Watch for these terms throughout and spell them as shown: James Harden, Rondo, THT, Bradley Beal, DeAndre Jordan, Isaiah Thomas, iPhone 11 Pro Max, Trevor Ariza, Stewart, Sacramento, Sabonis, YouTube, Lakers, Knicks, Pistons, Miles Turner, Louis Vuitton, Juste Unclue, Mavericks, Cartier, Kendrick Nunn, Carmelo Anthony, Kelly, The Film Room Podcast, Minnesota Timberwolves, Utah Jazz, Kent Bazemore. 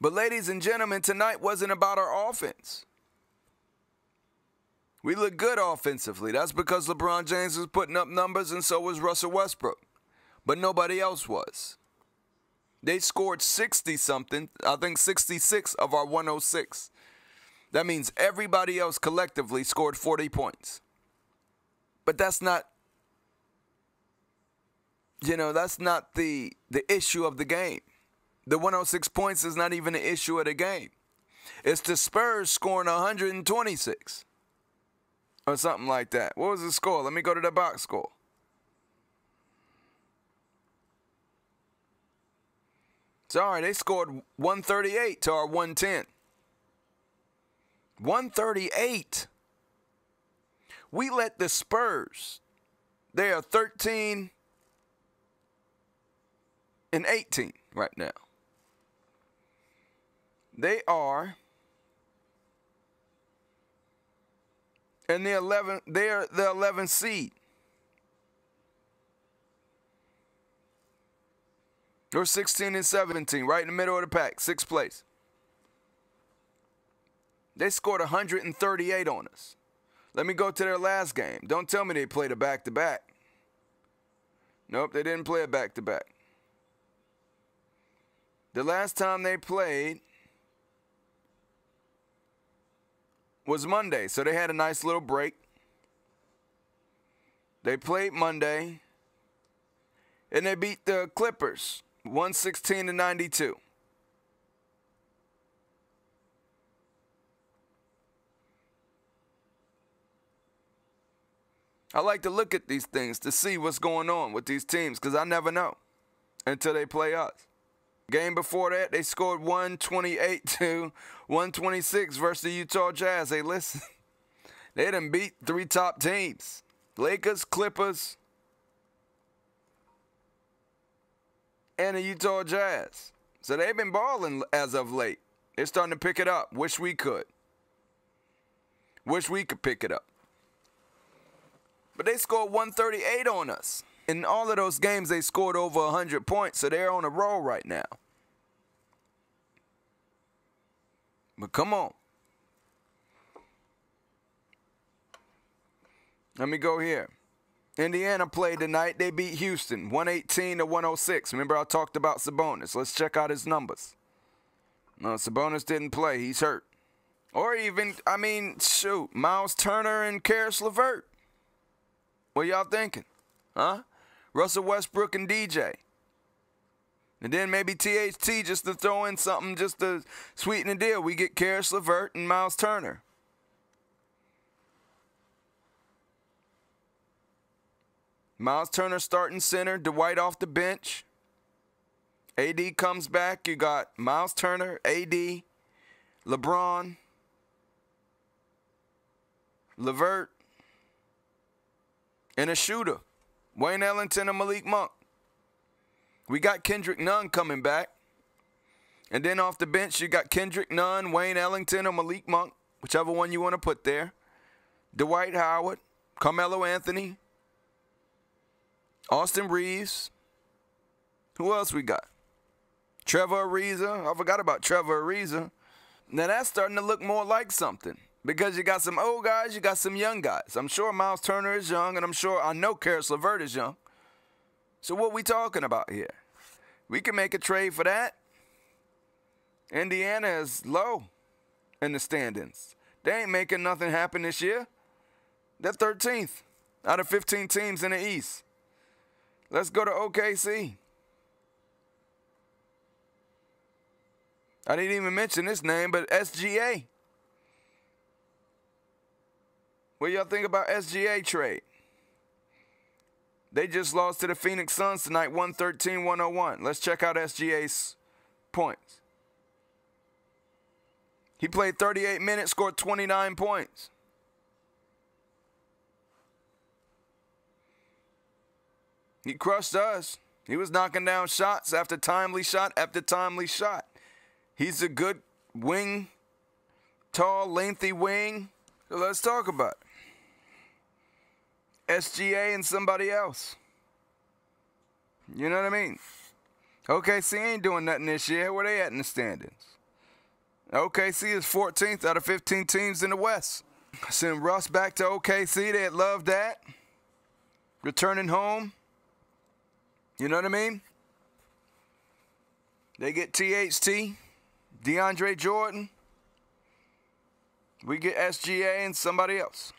But ladies and gentlemen, tonight wasn't about our offense. We looked good offensively. That's because LeBron James was putting up numbers and so was Russell Westbrook. But nobody else was. They scored 60-something, I think 66 of our 106. That means everybody else collectively scored 40 points. But that's not, you know, that's not the issue of the game. The 106 points is not even the issue of the game. It's the Spurs scoring 126. Or something like that. What was the score? Let me go to the box score. Sorry, they scored 138 to our 110. 138. We let the Spurs. They are 13-18 right now. They are in the 11th. They are the 11th seed. We're 16-17, right in the middle of the pack, 6th place. They scored 138 on us. Let me go to their last game. Don't tell me they played a back-to-back. Nope, they didn't play a back-to-back. The last time they played was Monday, so they had a nice little break. They played Monday, and they beat the Clippers 116-92. I like to look at these things to see what's going on with these teams because I never know until they play us. Game before that, they scored 128 to 126 versus the Utah Jazz. Hey, listen, they done beat three top teams. Lakers, Clippers, and the Utah Jazz. So they've been balling as of late. They're starting to pick it up. Wish we could. Wish we could pick it up. But they scored 138 on us. In all of those games, they scored over 100 points, so they're on a roll right now. But come on. Let me go here. Indiana played tonight. They beat Houston, 118-106. Remember, I talked about Sabonis. Let's check out his numbers. No, Sabonis didn't play. He's hurt. Or even, I mean, shoot, Miles Turner and Caris LeVert. What y'all thinking? Huh? Russell Westbrook and DJ. And then maybe THT just to throw in something just to sweeten the deal. We get Caris LeVert and Miles Turner. Miles Turner starting center, Dwight off the bench. AD comes back. You got Miles Turner, AD, LeBron, LeVert, and a shooter, Wayne Ellington and Malik Monk. We got Kendrick Nunn coming back. And then off the bench, you got Kendrick Nunn, Wayne Ellington, or Malik Monk, whichever one you want to put there. Dwight Howard, Carmelo Anthony, Austin Reeves. Who else we got? Trevor Ariza. I forgot about Trevor Ariza. Now that's starting to look more like something because you got some old guys, you got some young guys. I'm sure Miles Turner is young, and I'm sure I know Caris LeVert is young. So what we talking about here? We can make a trade for that. Indiana is low in the standings. They ain't making nothing happen this year. They're 13th out of 15 teams in the East. Let's go to OKC. I didn't even mention this name, but SGA. What y'all think about SGA trade? They just lost to the Phoenix Suns tonight, 113-101. Let's check out SGA's points. He played 38 minutes, scored 29 points. He crushed us. He was knocking down shots after timely shot after timely shot. He's a good wing, tall, lengthy wing. So let's talk about it. SGA and somebody else. You know what I mean? OKC ain't doing nothing this year. Where they at in the standings? OKC is 14th out of 15 teams in the West. Send Russ back to OKC. They'd love that. Returning home. You know what I mean? They get THT, DeAndre Jordan. We get SGA and somebody else.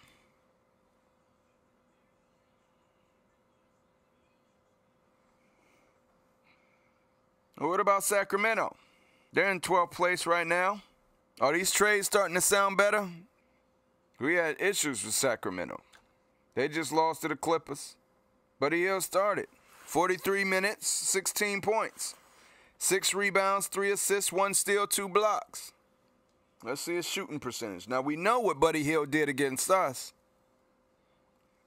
What about Sacramento? They're in 12th place right now. Are these trades starting to sound better? We had issues with Sacramento. They just lost to the Clippers. Buddy Hield started. 43 minutes, 16 points. 6 rebounds, 3 assists, 1 steal, 2 blocks. Let's see his shooting percentage. Now, we know what Buddy Hield did against us.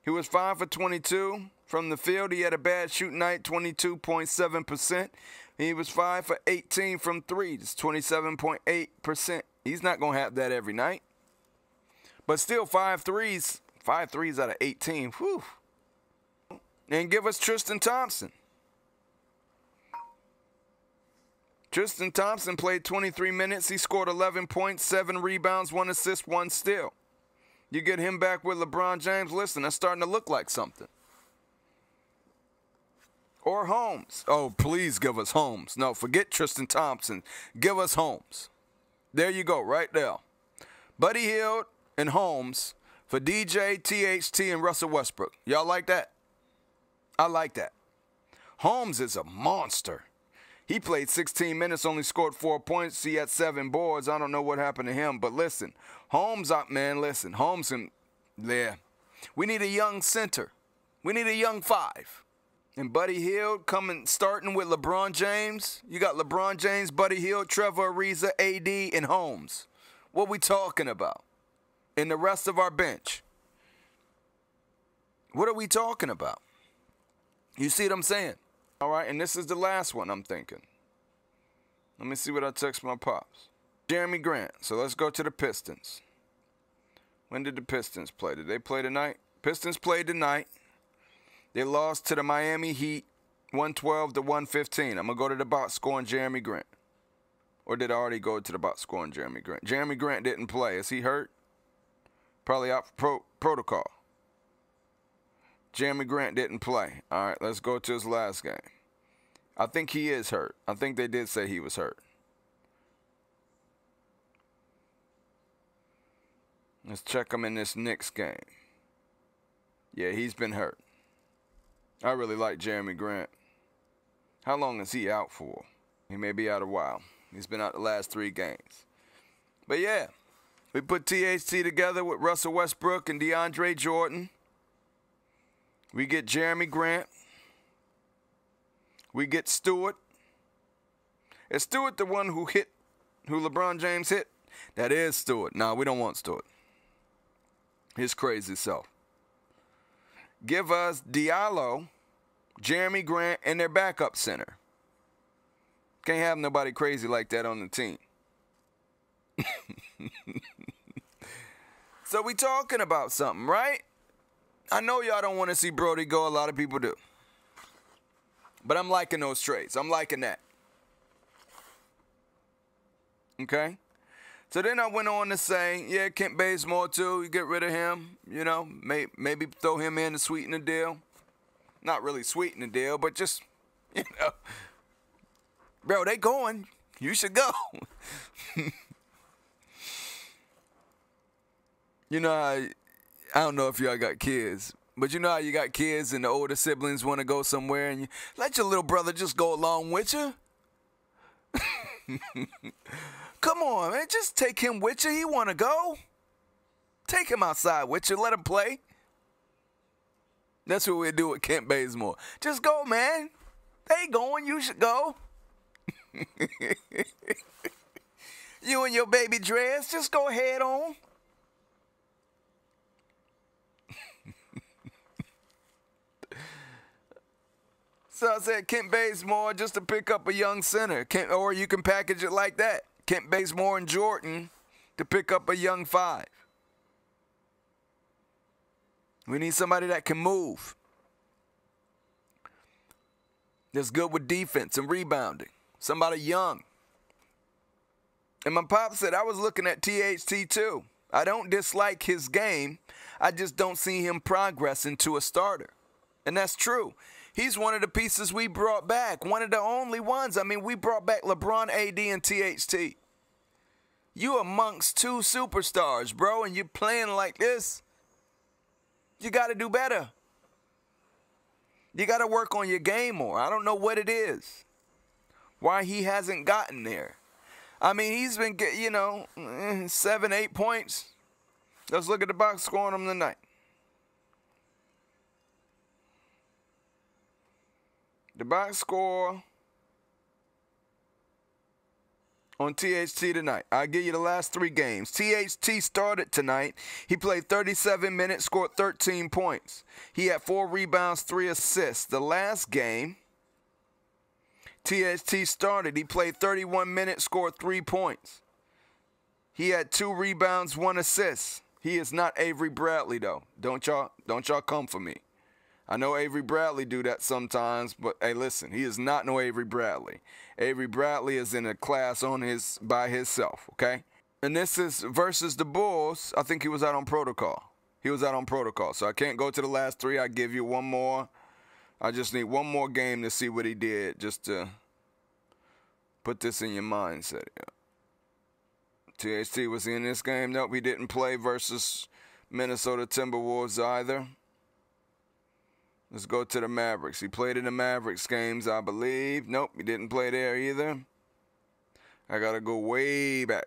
He was 5 for 22 from the field. He had a bad shooting night, 22.7%. He was 5 for 18 from 3. That's 27.8%. He's not going to have that every night. But still, 5 threes. 5 threes out of 18. Whew. And give us Tristan Thompson. Tristan Thompson played 23 minutes. He scored 11 points, 7 rebounds, 1 assist, 1 steal. You get him back with LeBron James. Listen, that's starting to look like something. Or Holmes. Oh, please give us Holmes. No, forget Tristan Thompson. Give us Holmes. There you go, right there. Buddy Hield and Holmes for DJ, THT, and Russell Westbrook. Y'all like that? I like that. Holmes is a monster. He played 16 minutes, only scored 4 points. He had 7 boards. I don't know what happened to him, but listen, Holmes, man, listen, Holmes and there. Yeah. We need a young center. We need a young 5. And Buddy Hield coming, starting with LeBron James. You got LeBron James, Buddy Hield, Trevor Ariza, AD, and Holmes. What we talking about? And the rest of our bench. What are we talking about? You see what I'm saying? All right, and this is the last one I'm thinking. Let me see what I text my pops. Jerami Grant. So let's go to the Pistons. When did the Pistons play? Did they play tonight? Pistons played tonight. They lost to the Miami Heat 112 to 115. I'm going to go to the box score on Jerami Grant. Or did I already go to the box score on Jerami Grant? Jerami Grant didn't play. Is he hurt? Probably out for protocol. Jerami Grant didn't play. All right, let's go to his last game. I think he is hurt. I think they did say he was hurt. Let's check him in this Knicks game. Yeah, he's been hurt. I really like Jerami Grant. How long is he out for? He may be out a while. He's been out the last 3 games. But, yeah, we put THT together with Russell Westbrook and DeAndre Jordan. We get Jerami Grant. We get Stewart. Is Stewart the one who hit, who LeBron James hit? That is Stewart. No, we don't want Stewart. His crazy self. Give us Diallo, Jerami Grant, and their backup center. Can't have nobody crazy like that on the team. So we talking about something, right? I know y'all don't want to see Brody go. A lot of people do. But I'm liking those trades. I'm liking that. Okay? So then I went on to say, yeah, Kent Bazemore too. You get rid of him. You know, maybe throw him in to sweeten the deal. Not really sweeten the deal, but just, you know. Bro, they going. You should go. You know how... I don't know if y'all got kids, but you know how you got kids and the older siblings want to go somewhere and you let your little brother just go along with you? Come on, man. Just take him with you. He want to go. Take him outside with you. Let him play. That's what we do with Kent Bazemore. Just go, man. They going. You should go. You and your baby dress, just go head on. So I said Kent Bazemore just to pick up a young center. Or you can package it like that. Kent Bazemore and Jordan to pick up a young 5. We need somebody that can move. That's good with defense and rebounding. Somebody young. And my pop said, I was looking at THT too. I don't dislike his game. I just don't see him progressing to a starter. And that's true. He's one of the pieces we brought back. One of the only ones. I mean, we brought back LeBron, AD, and THT. You amongst two superstars, bro, and you're playing like this. You got to do better. You got to work on your game more. I don't know what it is. Why he hasn't gotten there. I mean, he's been, you know, 7, 8 points. Let's look at the box score on him tonight. The box score on THT tonight. I'll give you the last 3 games. THT started tonight. He played 37 minutes, scored 13 points. He had 4 rebounds, 3 assists. The last game, THT started. He played 31 minutes, scored 3 points. He had 2 rebounds, 1 assist. He is not Avery Bradley, though. Don't y'all come for me. I know Avery Bradley do that sometimes, but hey, listen, he is not no Avery Bradley. Avery Bradley is in a class on his by himself, okay? And this is versus the Bulls. I think he was out on protocol. He was out on protocol, so I can't go to the last 3. I give you one more. I just need one more game to see what he did, just to put this in your mindset. Yeah. THT was in this game. Nope, he didn't play versus Minnesota Timberwolves either. Let's go to the Mavericks. He played in the Mavericks games, I believe. Nope, he didn't play there either. I got to go way back.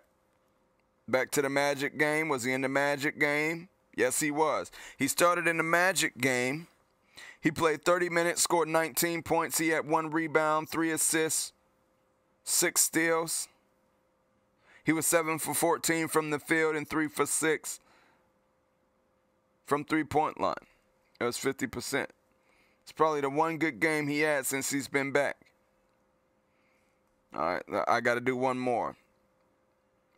Back to the Magic game. Was he in the Magic game? Yes, he was. He started in the Magic game. He played 30 minutes, scored 19 points. He had 1 rebound, 3 assists, 6 steals. He was 7 for 14 from the field and 3 for 6 from three-point line. It was 50%. It's probably the one good game he had since he's been back. All right, I got to do one more.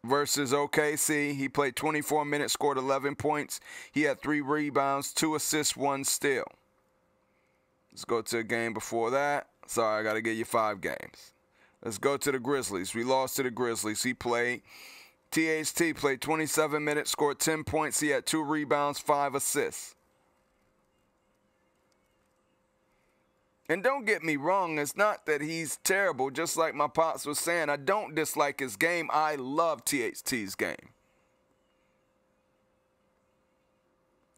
Versus OKC, he played 24 minutes, scored 11 points. He had 3 rebounds, 2 assists, 1 steal. Let's go to a game before that. Sorry, I got to give you 5 games. Let's go to the Grizzlies. We lost to the Grizzlies. He played. THT played 27 minutes, scored 10 points. He had 2 rebounds, 5 assists. And don't get me wrong. It's not that he's terrible. Just like my pops was saying, I don't dislike his game. I love THT's game.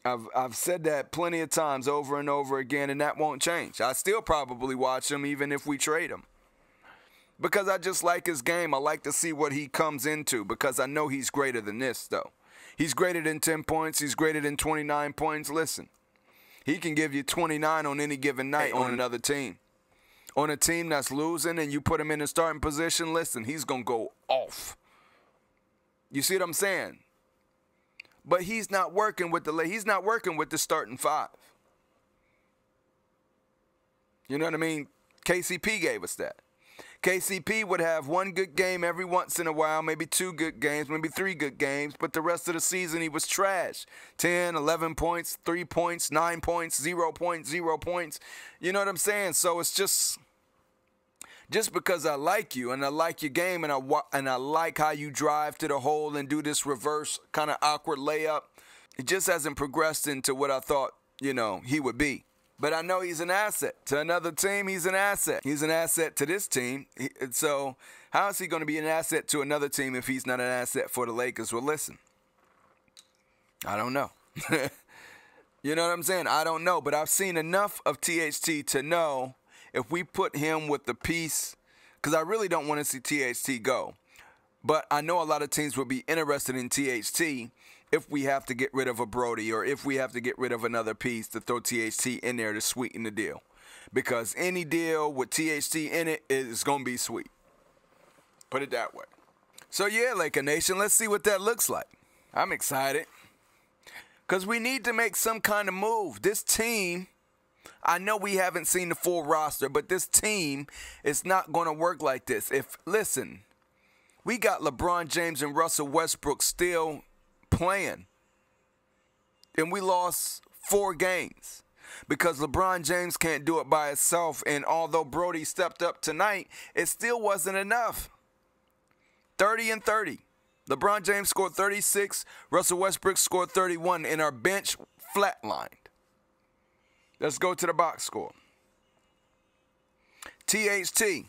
I've said that plenty of times over and over again, and that won't change. I still probably watch him even if we trade him because I just like his game. I like to see what he comes into because I know he's greater than this, though. He's greater than 10 points. He's greater than 29 points. Listen, he can give you 29 on any given night on another team. On a team that's losing and you put him in a starting position, listen, he's going to go off. You see what I'm saying? But he's not working with the starting 5. You know what I mean? KCP gave us that. KCP would have 1 good game every once in a while, maybe 2 good games, maybe 3 good games, but the rest of the season he was trash. 10, 11 points, 3 points, 9 points, 0 points, 0 points. You know what I'm saying? So it's just because I like you and I like your game and I like how you drive to the hole and do this reverse kind of awkward layup, it just hasn't progressed into what I thought, you know, he would be. But I know he's an asset. To another team, he's an asset. He's an asset to this team. So how is he going to be an asset to another team if he's not an asset for the Lakers? Well, listen, I don't know. You know what I'm saying? I don't know. But I've seen enough of THT to know if we put him with the piece, because I really don't want to see THT go. But I know a lot of teams will be interested in THT if we have to get rid of a Brody or if we have to get rid of another piece to throw THT in there to sweeten the deal. Because any deal with THT in it is going to be sweet. Put it that way. So, yeah, Laker Nation, let's see what that looks like. I'm excited because we need to make some kind of move. This team, I know we haven't seen the full roster, but this team is not going to work like this. If, listen, we got LeBron James and Russell Westbrook still playing, and we lost 4 games because LeBron James can't do it by himself, and although Brody stepped up tonight, it still wasn't enough. 30 and 30. LeBron James scored 36. Russell Westbrook scored 31. And our bench flatlined. Let's go to the box score. THT,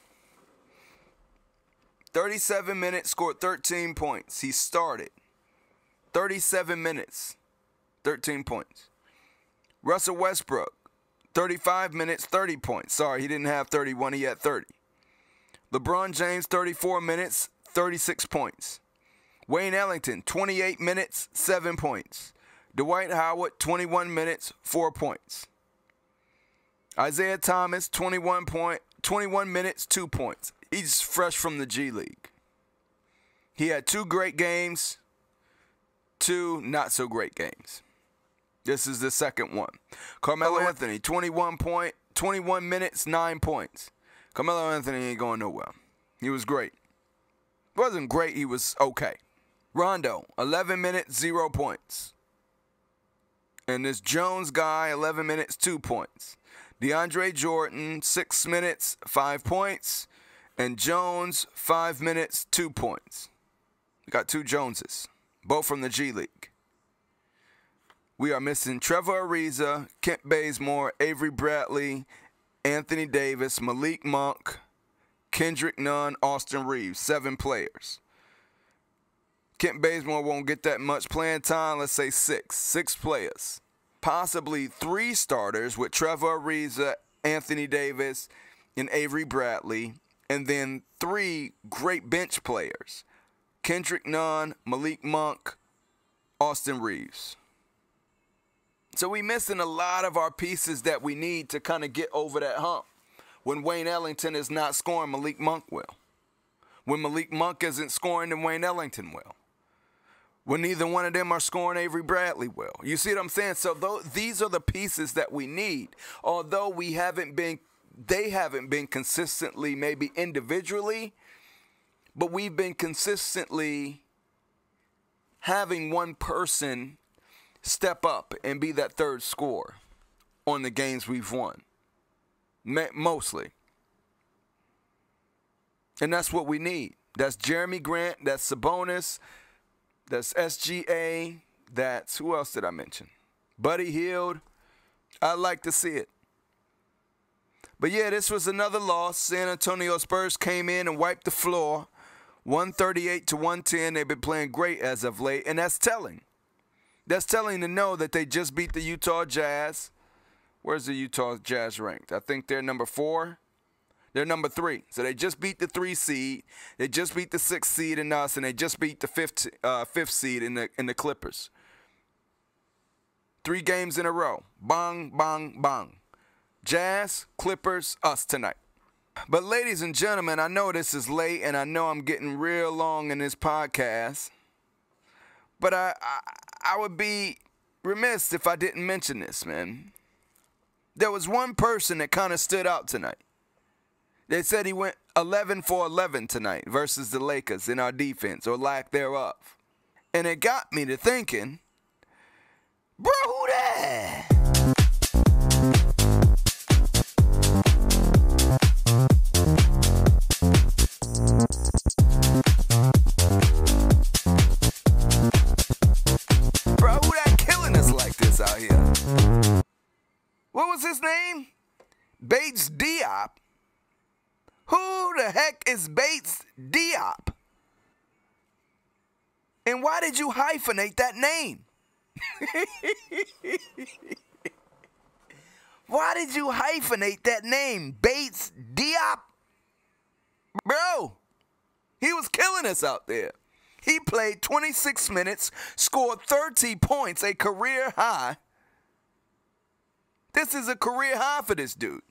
37 minutes, scored 13 points. He started 37 minutes, 13 points. Russell Westbrook, 35 minutes, 30 points. Sorry, he didn't have 31, he had 30. LeBron James, 34 minutes, 36 points. Wayne Ellington, 28 minutes, 7 points. Dwight Howard, 21 minutes, 4 points. Isaiah Thomas, 21 minutes, 2 points. He's fresh from the G League. He had 2 great games, 2 not so great games. This is the second one. Carmelo Anthony, 21 minutes, 9 points. Carmelo Anthony ain't going nowhere. He was great. Wasn't great, he was okay. Rondo, 11 minutes, 0 points. And this Jones guy, 11 minutes, 2 points. DeAndre Jordan, 6 minutes, 5 points. And Jones, 5 minutes, 2 points. We got 2 Joneses, both from the G League. We are missing Trevor Ariza, Kent Bazemore, Avery Bradley, Anthony Davis, Malik Monk, Kendrick Nunn, Austin Reeves, 7 players. Kent Bazemore won't get that much playing time, let's say 6 players. Possibly 3 starters with Trevor Ariza, Anthony Davis, and Avery Bradley, and then 3 great bench players, Kendrick Nunn, Malik Monk, Austin Reeves. So we missing a lot of our pieces that we need to kind of get over that hump. When Wayne Ellington is not scoring, Malik Monk will. When Malik Monk isn't scoring, then Wayne Ellington will. When neither one of them are scoring, Avery Bradley will. You see what I'm saying? So these are the pieces that we need. Although they haven't been consistently, maybe individually, but we've been consistently having one person step up and be that third scorer on the games we've won, mostly. And that's what we need. That's Jerami Grant. That's Sabonis. That's SGA. That's, who else did I mention? Buddy Hield. I'd like to see it. But, yeah, this was another loss. San Antonio Spurs came in and wiped the floor, 138 to 110. They've been playing great as of late, and that's telling. That's telling to know that they just beat the Utah Jazz. Where's the Utah Jazz ranked? I think they're number 4. They're number 3. So they just beat the 3 seed. They just beat the 6th seed in us, and they just beat the 5th seed in the Clippers. 3 games in a row. Bang, bang, bang. Jazz, Clippers, us tonight. But ladies and gentlemen, I know this is late, and I know I'm getting real long in this podcast. But I would be remiss if I didn't mention this, man. There was one person that kind of stood out tonight. They said he went 11 for 11 tonight versus the Lakers in our defense, or lack thereof. And it got me to thinking, bro, who that? What was his name? Bates Diop. Who the heck is Bates Diop? And why did you hyphenate that name? Why did you hyphenate that name, Bates Diop? Bro, he was killing us out there. He played 26 minutes, scored 30 points, a career high. This is a career high for this dude.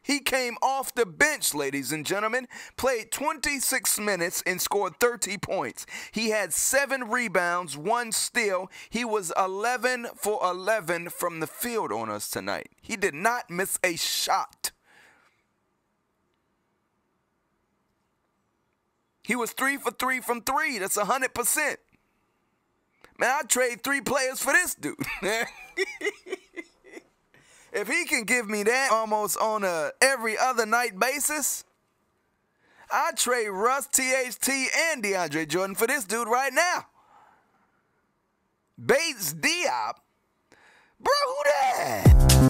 He came off the bench, ladies and gentlemen, played 26 minutes and scored 30 points. He had 7 rebounds, 1 steal. He was 11 for 11 from the field on us tonight. He did not miss a shot. He was 3 for 3 from 3. That's 100%. Man, I'd trade 3 players for this dude. If he can give me that almost on a every other night basis, I trade Russ, THT, and DeAndre Jordan for this dude right now. Bates Diop. Bro, who that?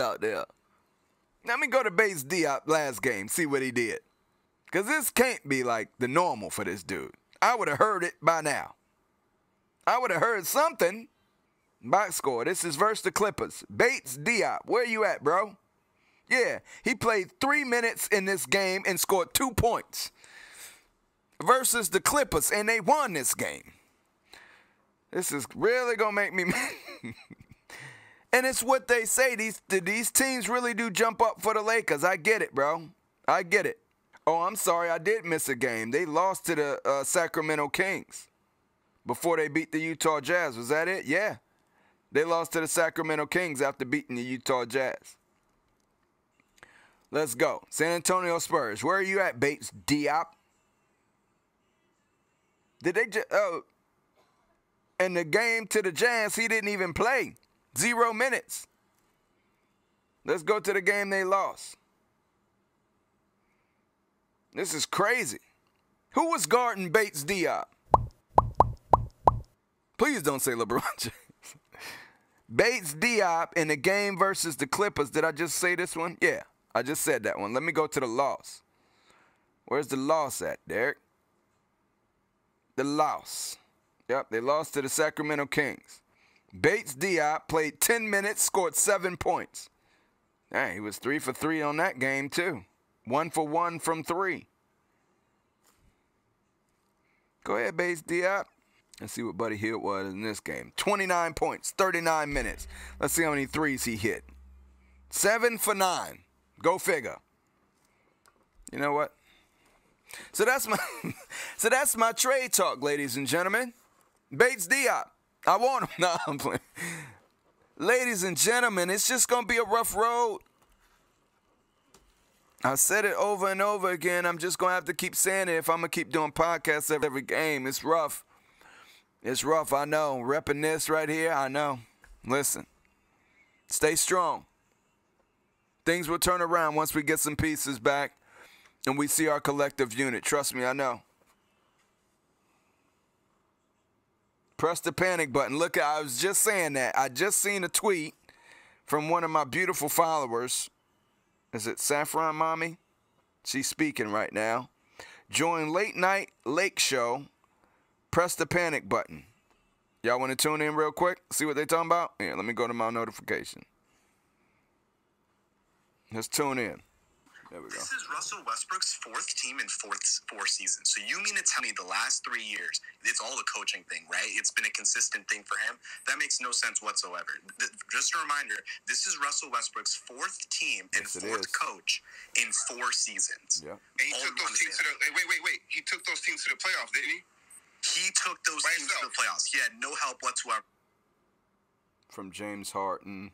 Out there. Let me go to Bates Diop last game, see what he did. Because this can't be like the normal for this dude. I would have heard it by now. I would have heard something. Box score. This is versus the Clippers. Bates Diop, where you at, bro? Yeah, he played 3 minutes in this game and scored 2 points versus the Clippers, and they won this game. This is really going to make me mad. And it's what they say. These teams really do jump up for the Lakers. I get it, bro. I get it. Oh, I'm sorry. I did miss a game. They lost to the Sacramento Kings before they beat the Utah Jazz. Was that it? Yeah. They lost to the Sacramento Kings after beating the Utah Jazz. Let's go. San Antonio Spurs. Where are you at, Bates Diop? Did they just... Oh. In the game to the Jazz, he didn't even play. 0 minutes. Let's go to the game they lost. This is crazy. Who was guarding Bates Diop? Please don't say LeBron James. Bates Diop in the game versus the Clippers. Did I just say this one? Yeah, I just said that one. Let me go to the loss. Where's the loss at, Derek? The loss. Yep, they lost to the Sacramento Kings. Bates Diop played 10 minutes, scored 7 points. Dang, he was 3 for 3 on that game, too. 1 for 1 from 3. Go ahead, Bates Diop. Let's see what Buddy Hield was in this game. 29 points, 39 minutes. Let's see how many threes he hit. 7 for 9. Go figure. You know what? So that's my, so that's my trade talk, ladies and gentlemen. Bates Diop. I want him. Nah, I'm playing. Ladies and gentlemen, it's just going to be a rough road. I said it over and over again. I'm just going to have to keep saying it if I'm going to keep doing podcasts every game. It's rough. It's rough, I know. Repping this right here, I know. Listen, stay strong. Things will turn around once we get some pieces back and we see our collective unit. Trust me, I know. Press the panic button. Look, I was just saying that. I just seen a tweet from one of my beautiful followers. Is it Saffron Mommy? She's speaking right now. Join Late Night Lake Show. Press the panic button. Y'all want to tune in real quick? See what they're talking about? Yeah, let me go to my notification. Let's tune in. There we go. This is Russell Westbrook's fourth team in four seasons. So you mean to tell me the last 3 years, it's all the coaching thing, right? It's been a consistent thing for him. That makes no sense whatsoever. Just a reminder, this is Russell Westbrook's fourth team and fourth coach in 4 seasons. Yeah. And he took those teams to the He took those teams to the playoffs, didn't he? He took those teams to the playoffs. He had no help whatsoever from James Harden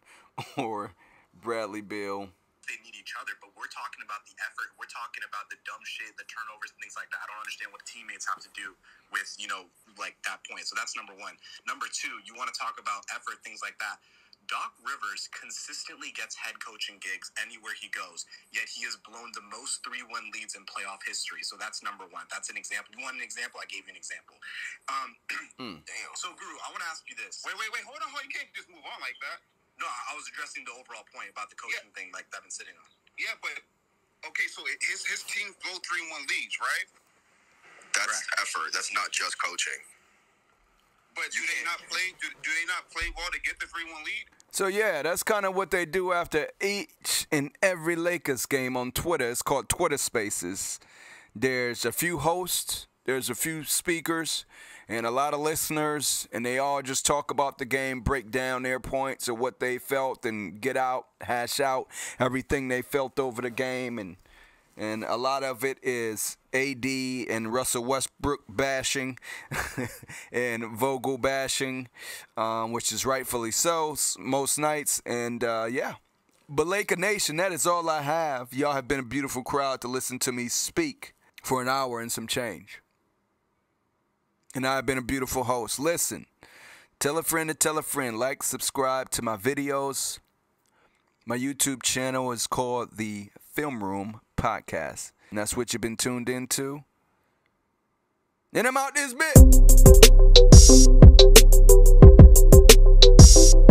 or Bradley Beal. They need each other, but we're talking about the effort. We're talking about the dumb shit, the turnovers and things like that. I don't understand what teammates have to do with, you know, like that point. So that's number one. Number two, you want to talk about effort, things like that. Doc Rivers consistently gets head coaching gigs anywhere he goes, yet he has blown the most 3-1 leads in playoff history. So that's number one. That's an example. You want an example? I gave you an example. Damn. So, Guru, I want to ask you this. Wait. Hold on. You can't just move on like that. No, I was addressing the overall point about the coaching thing like that I've been sitting on. Yeah, but, okay, so his team blow 3-1 leads, right? That's effort. That's not just coaching. But do they not play well to get the 3-1 lead? So, yeah, that's kind of what they do after each and every Lakers game on Twitter. It's called Twitter Spaces. There's a few hosts. There's a few speakers. And a lot of listeners, and they all just talk about the game, break down their points or what they felt, and get out, hash out everything they felt over the game, and And a lot of it is AD and Russell Westbrook bashing and Vogel bashing, which is rightfully so most nights. And, yeah. But Laker Nation, that is all I have. Y'all have been a beautiful crowd to listen to me speak for an hour and some change. And I have been a beautiful host. Listen, tell a friend to tell a friend. Like, subscribe to my videos. My YouTube channel is called The Film Room Podcast. And that's what you've been tuned into. And I'm out this bit.